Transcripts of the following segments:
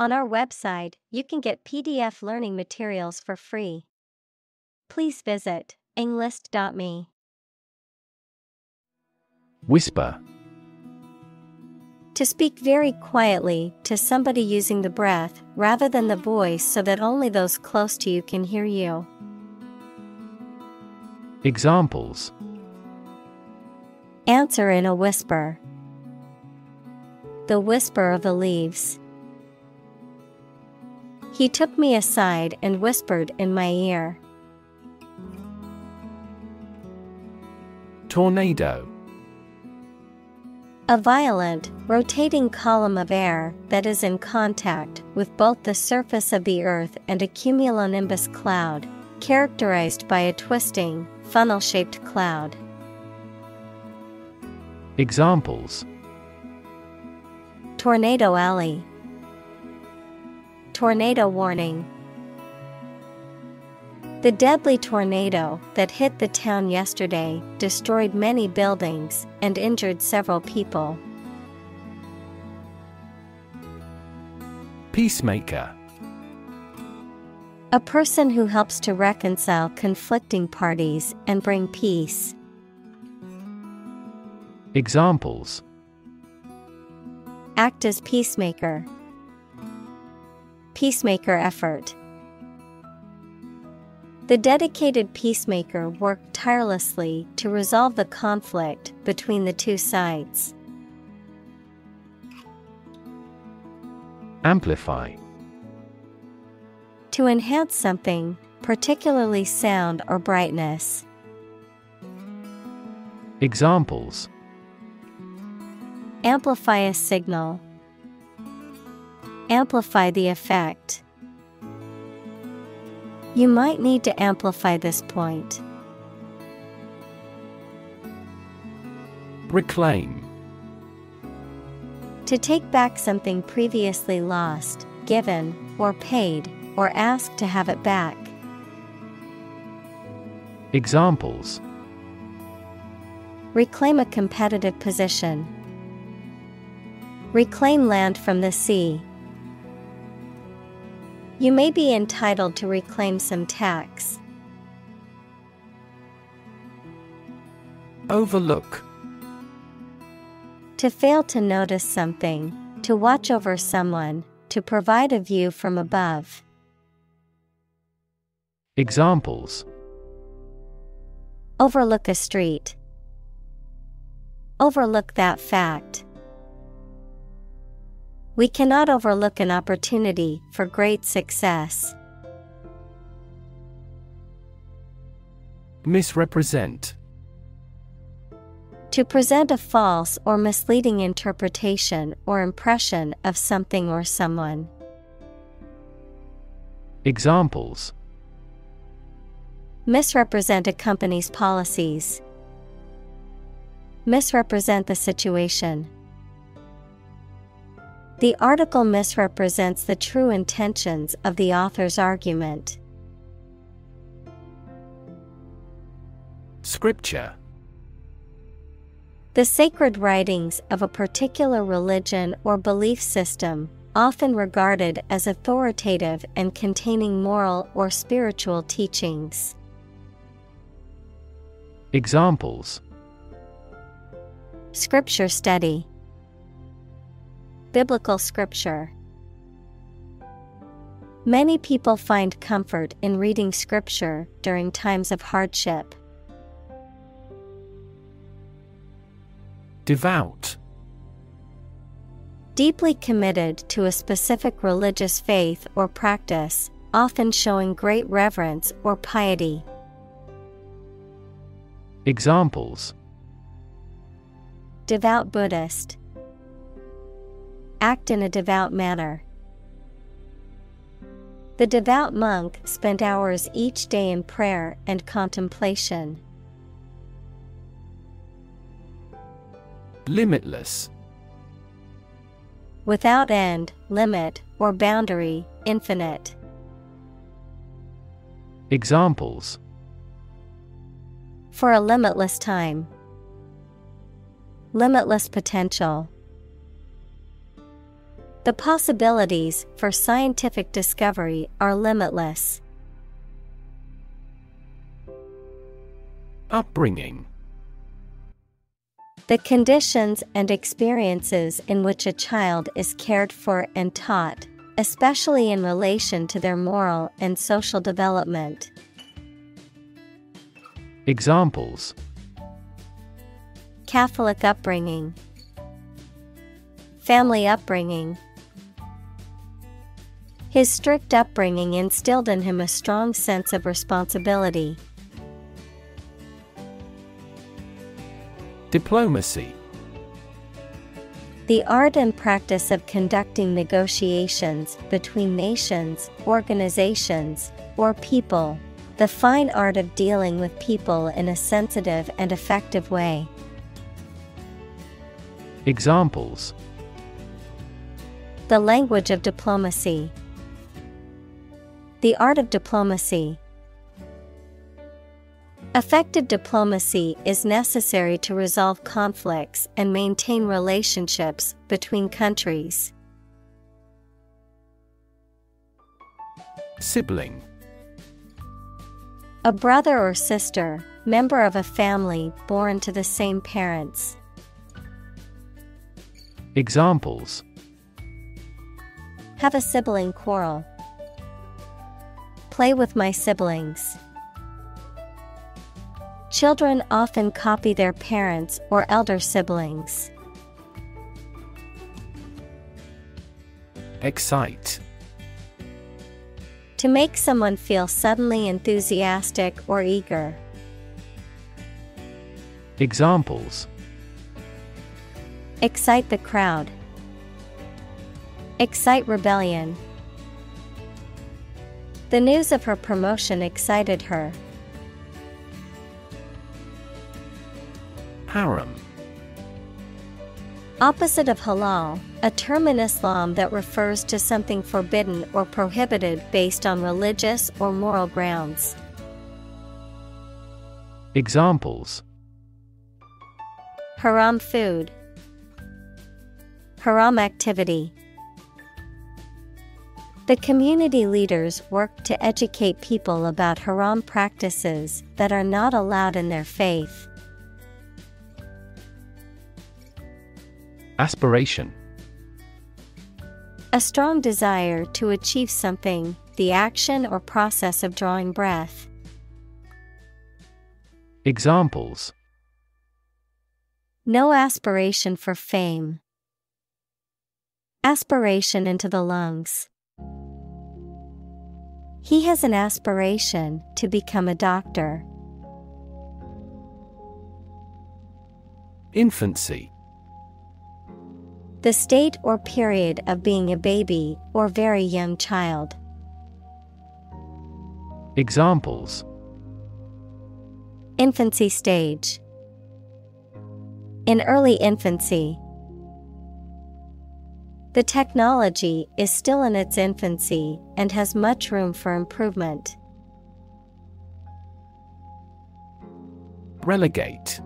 On our website, you can get PDF learning materials for free. Please visit Englist.me. Whisper. To speak very quietly to somebody using the breath rather than the voice so that only those close to you can hear you. Examples. Answer in a whisper. The whisper of the leaves. He took me aside and whispered in my ear. Tornado. A violent, rotating column of air that is in contact with both the surface of the earth and a cumulonimbus cloud, characterized by a twisting, funnel-shaped cloud. Examples: Tornado alley. Tornado warning. The deadly tornado that hit the town yesterday destroyed many buildings and injured several people. Peacemaker. A person who helps to reconcile conflicting parties and bring peace. Examples. Act as peacemaker. Peacemaker effort. The dedicated peacemaker worked tirelessly to resolve the conflict between the two sides. Amplify. To enhance something, particularly sound or brightness. Examples. Amplify a signal. Amplify the effect. You might need to amplify this point. Reclaim. To take back something previously lost, given, or paid, or asked to have it back. Examples. Reclaim a competitive position. Reclaim land from the sea. You may be entitled to reclaim some tax. Overlook. To fail to notice something, to watch over someone, to provide a view from above. Examples. Overlook a street. Overlook that fact. We cannot overlook an opportunity for great success. Misrepresent. To present a false or misleading interpretation or impression of something or someone. Examples. Misrepresent a company's policies. Misrepresent the situation. The article misrepresents the true intentions of the author's argument. Scripture. The sacred writings of a particular religion or belief system, often regarded as authoritative and containing moral or spiritual teachings. Examples. Scripture study. Biblical scripture. Many people find comfort in reading scripture during times of hardship. Devout. Deeply committed to a specific religious faith or practice, often showing great reverence or piety. Examples. Devout Buddhist. Act in a devout manner. The devout monk spent hours each day in prayer and contemplation. Limitless. Without end, limit, or boundary, infinite. Examples. For a limitless time. Limitless potential. The possibilities for scientific discovery are limitless. Upbringing. The conditions and experiences in which a child is cared for and taught, especially in relation to their moral and social development. Examples: Catholic upbringing, family upbringing. His strict upbringing instilled in him a strong sense of responsibility. Diplomacy. The art and practice of conducting negotiations between nations, organizations, or people. The fine art of dealing with people in a sensitive and effective way. Examples: The language of diplomacy. The art of diplomacy. Effective diplomacy is necessary to resolve conflicts and maintain relationships between countries. Sibling. A brother or sister, member of a family born to the same parents. Examples: Have a sibling quarrel. Play with my siblings. Children often copy their parents or elder siblings. Excite. To make someone feel suddenly enthusiastic or eager. Examples: Excite the crowd. Excite rebellion. The news of her promotion excited her. Haram. Opposite of halal, a term in Islam that refers to something forbidden or prohibited based on religious or moral grounds. Examples: Haram food. Haram activity. The community leaders worked to educate people about haram practices that are not allowed in their faith. Aspiration. A strong desire to achieve something, the action or process of drawing breath. Examples: No aspiration for fame. Aspiration into the lungs. He has an aspiration to become a doctor. Infancy. The state or period of being a baby or very young child. Examples: Infancy stage. In early infancy. The technology is still in its infancy and has much room for improvement. Relegate.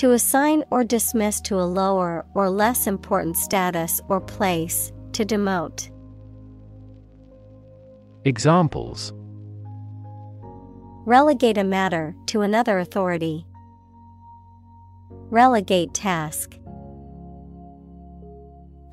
To assign or dismiss to a lower or less important status or place, to demote. Examples: Relegate a matter to another authority. Relegate task.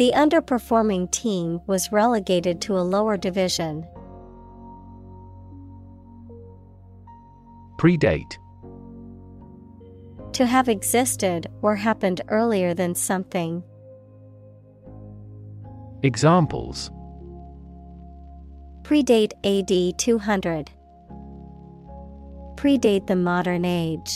The underperforming team was relegated to a lower division. Predate. To have existed or happened earlier than something. Examples: Predate AD 200. Predate the modern age.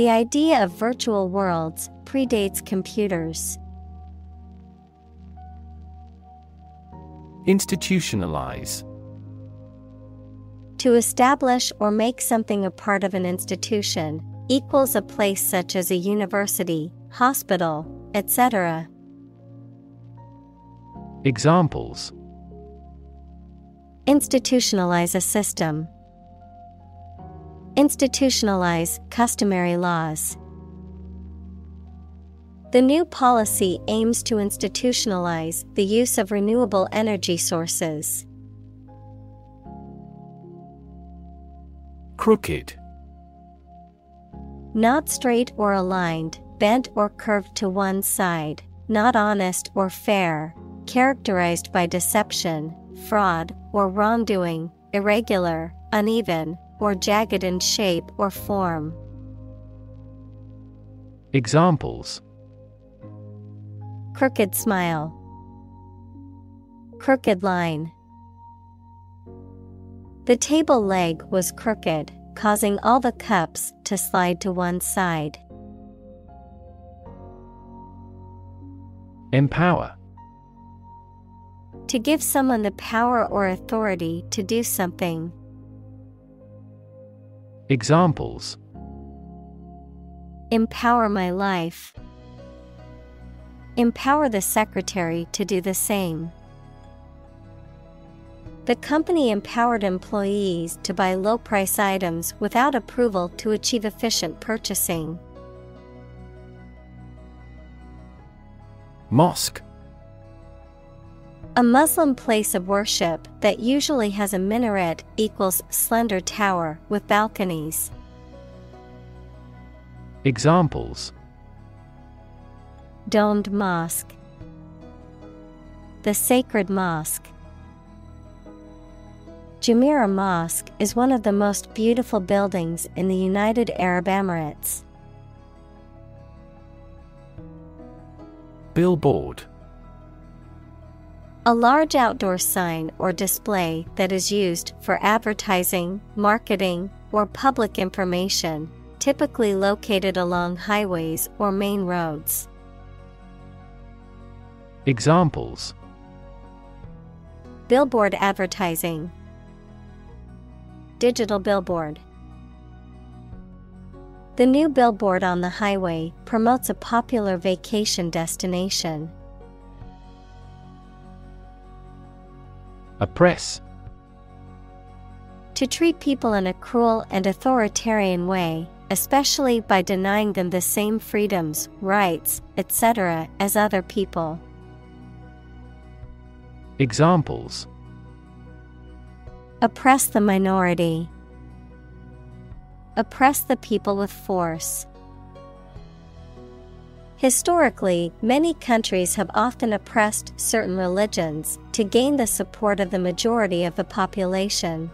The idea of virtual worlds predates computers. Institutionalize. To establish or make something a part of an institution, equals a place such as a university, hospital, etc. Examples: Institutionalize a system. Institutionalize customary laws. The new policy aims to institutionalize the use of renewable energy sources. Crooked. Not straight or aligned, bent or curved to one side, not honest or fair, characterized by deception, fraud, or wrongdoing, irregular, uneven, or jagged in shape or form. Examples: crooked smile, crooked line. The table leg was crooked, causing all the cups to slide to one side. Empower. To give someone the power or authority to do something. Examples: empower my life. Empower the secretary to do the same. The company empowered employees to buy low-price items without approval to achieve efficient purchasing. Mosque. A Muslim place of worship that usually has a minaret equals slender tower with balconies. Examples: domed mosque, the sacred mosque. Jumeirah Mosque is one of the most beautiful buildings in the United Arab Emirates. Billboard. A large outdoor sign or display that is used for advertising, marketing, or public information, typically located along highways or main roads. Examples: billboard advertising, digital billboard. The new billboard on the highway promotes a popular vacation destination. Oppress. To treat people in a cruel and authoritarian way, especially by denying them the same freedoms, rights, etc. as other people. Examples: oppress the minority, oppress the people with force. Historically, many countries have often oppressed certain religions to gain the support of the majority of the population.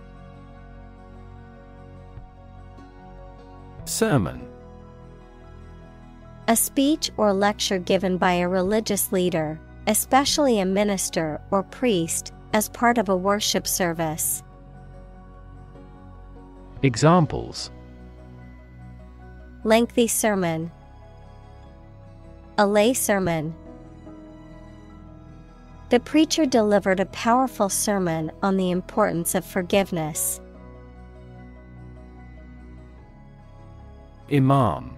Sermon. A speech or lecture given by a religious leader, especially a minister or priest, as part of a worship service. Examples: lengthy sermon, a lay sermon. The preacher delivered a powerful sermon on the importance of forgiveness. Imam.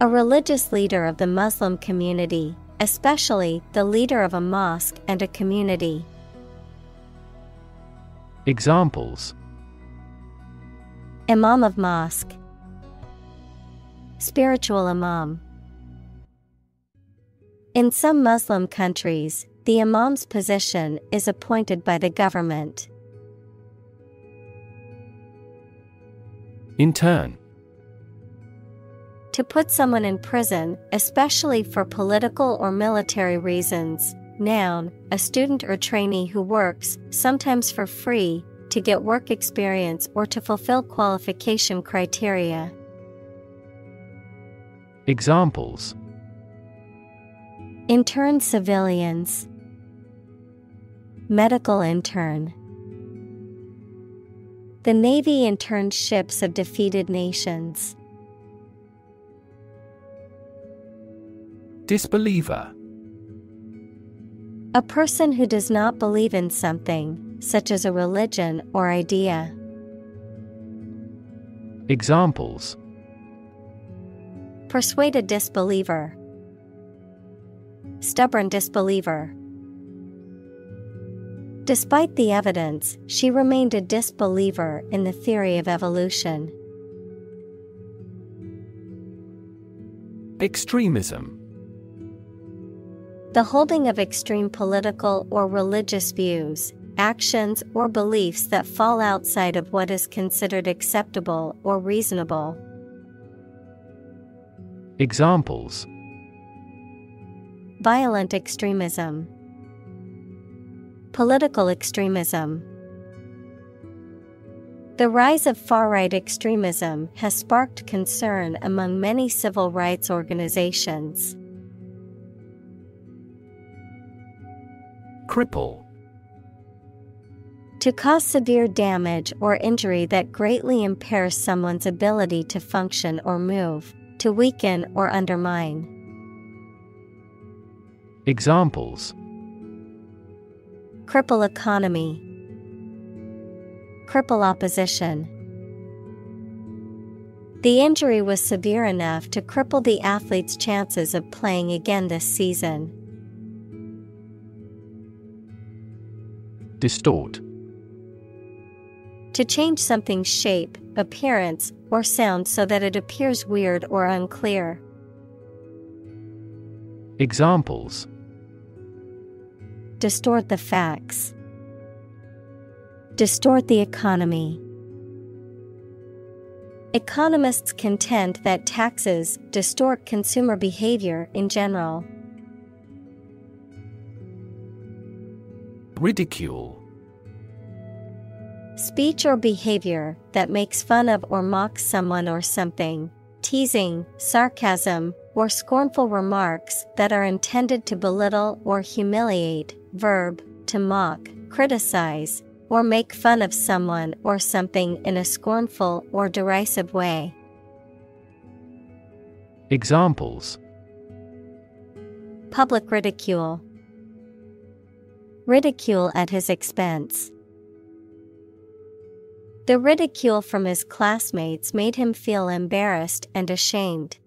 A religious leader of the Muslim community, especially the leader of a mosque and a community. Examples: imam of mosque, spiritual imam. In some Muslim countries, the imam's position is appointed by the government. In turn. To put someone in prison, especially for political or military reasons. Noun, a student or trainee who works, sometimes for free, to get work experience or to fulfill qualification criteria. Examples: intern civilians, medical intern. The Navy interned ships of defeated nations. Disbeliever. A person who does not believe in something, such as a religion or idea. Examples: persuade a disbeliever, stubborn disbeliever. Despite the evidence, she remained a disbeliever in the theory of evolution. Extremism. The holding of extreme political or religious views, actions or beliefs that fall outside of what is considered acceptable or reasonable. Examples: violent extremism, political extremism. The rise of far-right extremism has sparked concern among many civil rights organizations. Cripple. To cause severe damage or injury that greatly impairs someone's ability to function or move, to weaken or undermine. Examples: cripple economy, cripple opposition. The injury was severe enough to cripple the athlete's chances of playing again this season. Distort. To change something's shape, appearance, or sound so that it appears weird or unclear. Examples: distort the facts, distort the economy. Economists contend that taxes distort consumer behavior in general. Ridicule. Speech or behavior that makes fun of or mocks someone or something, teasing, sarcasm, or scornful remarks that are intended to belittle or humiliate. Verb, to mock, criticize, or make fun of someone or something in a scornful or derisive way. Examples: public ridicule, ridicule at his expense. The ridicule from his classmates made him feel embarrassed and ashamed.